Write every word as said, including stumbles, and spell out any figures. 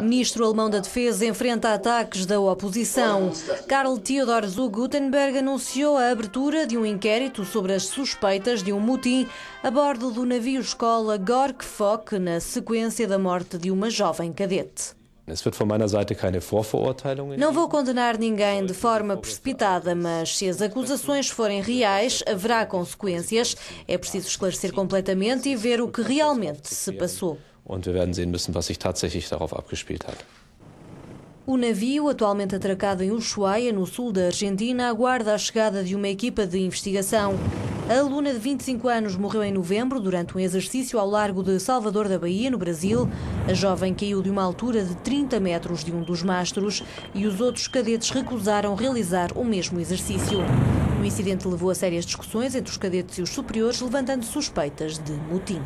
Ministro alemão da Defesa enfrenta ataques da oposição. Karl-Theodor zu Guttenberg anunciou a abertura de um inquérito sobre as suspeitas de um motim a bordo do navio-escola Gorch Fock, na sequência da morte de uma jovem cadete. Não vou condenar ninguém de forma precipitada, mas se as acusações forem reais, haverá consequências. É preciso esclarecer completamente e ver o que realmente se passou. O navio, atualmente atracado em Ushuaia, no sul da Argentina, aguarda a chegada de uma equipa de investigação. A aluna de vinte e cinco anos morreu em novembro durante um exercício ao largo de Salvador da Bahia, no Brasil. A jovem caiu de uma altura de trinta metros de um dos mastros e os outros cadetes recusaram realizar o mesmo exercício. O incidente levou a sérias discussões entre os cadetes e os superiores, levantando suspeitas de motim.